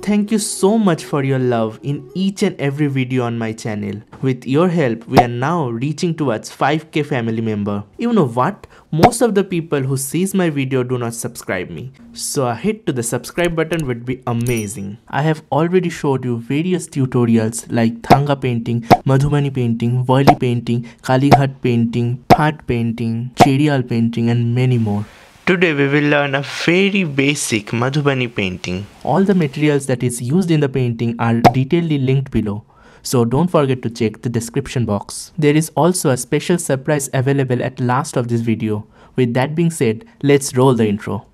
Thank you so much for your love in each and every video on my channel. With your help, we are now reaching towards 5k family member. You know what? Most of the people who sees my video do not subscribe me. So a hit to the subscribe button would be amazing. I have already showed you various tutorials like Thangka painting, Madhubani painting, Warli painting, Kalighat painting, Phat painting, Cheryal painting and many more. Today we will learn a very basic Madhubani painting. All the materials that is used in the painting are detailedly linked below. So don't forget to check the description box. There is also a special surprise available at last of this video. With that being said, let's roll the intro.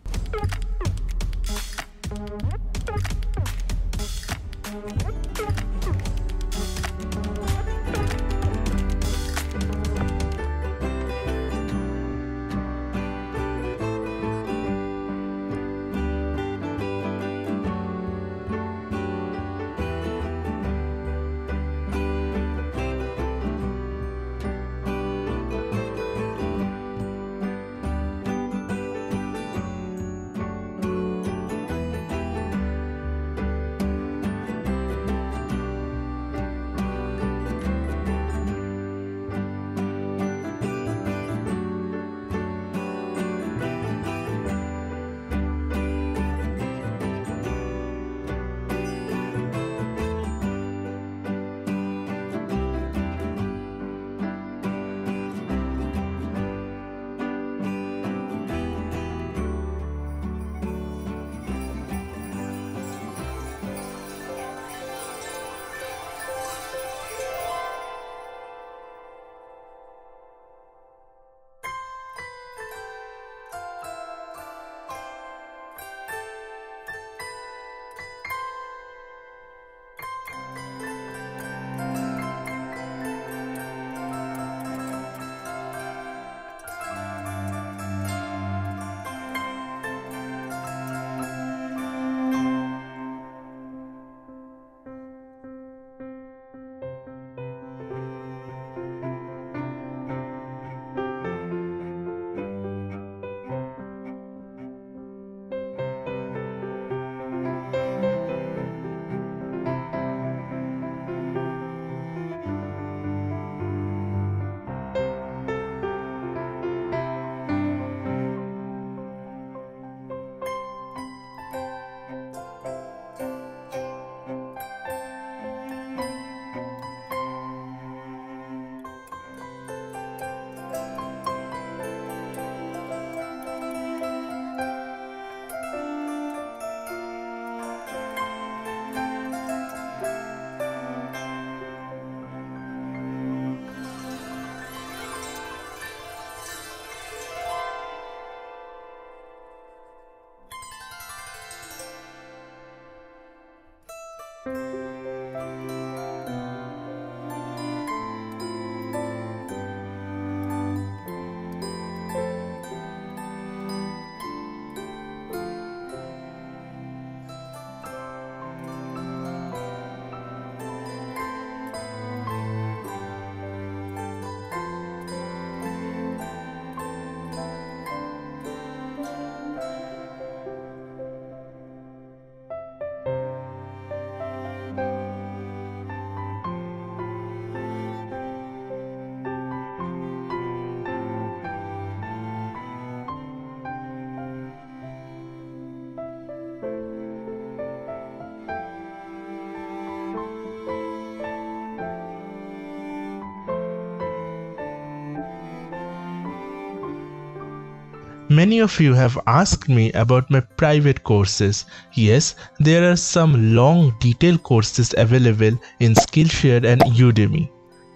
Many of you have asked me about my private courses. Yes, there are some long detailed courses available in Skillshare and Udemy.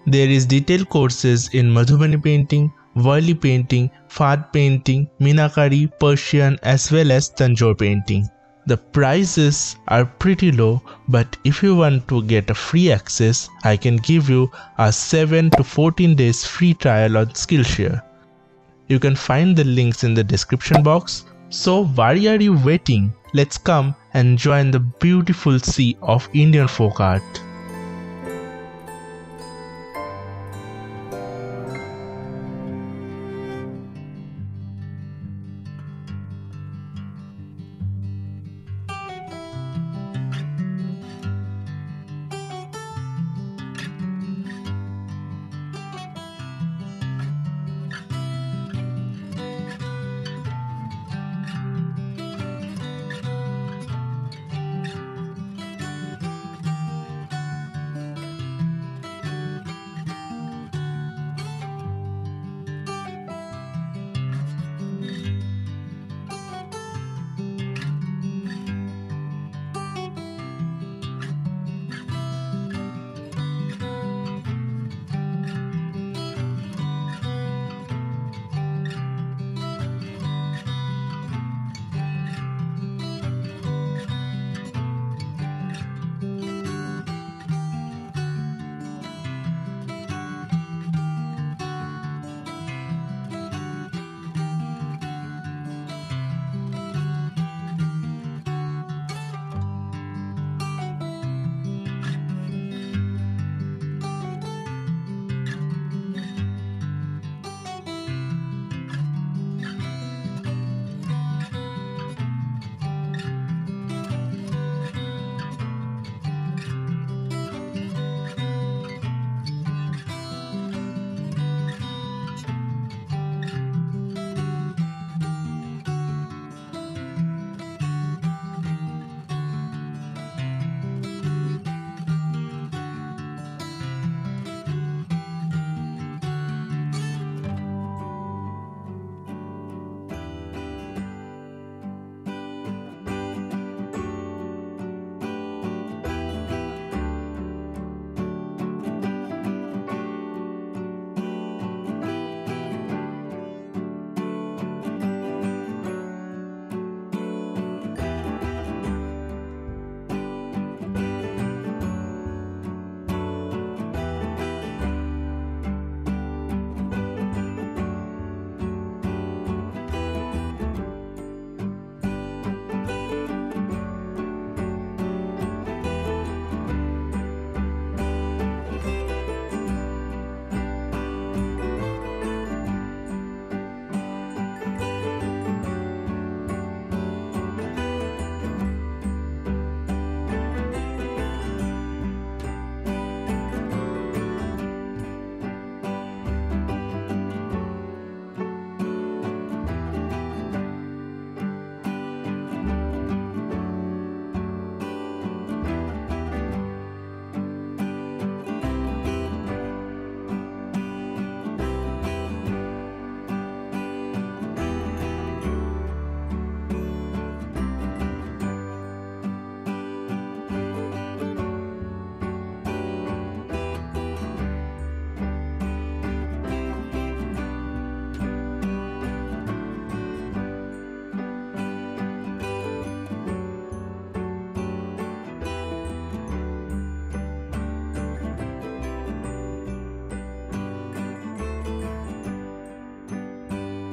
There is detailed courses in Madhubani painting, Warli painting, Phat painting, Minakari, Persian as well as Tanjore painting. The prices are pretty low, but if you want to get a free access, I can give you a 7 to 14 days free trial on Skillshare. You can find the links in the description box. So why are you waiting? Let's come and join the beautiful sea of Indian folk art.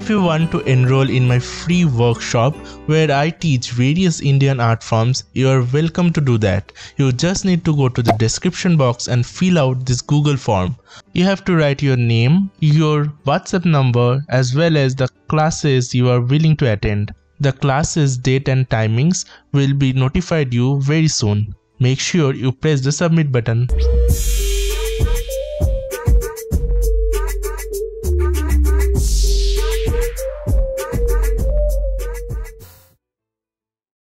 if you want to enroll in my free workshop where I teach various Indian art forms, you are welcome to do that. You just need to go to the description box and fill out this Google form. You have to write your name, your WhatsApp number, as well as the classes you are willing to attend. The classes date and timings will be notified you very soon. Make sure you press the submit button.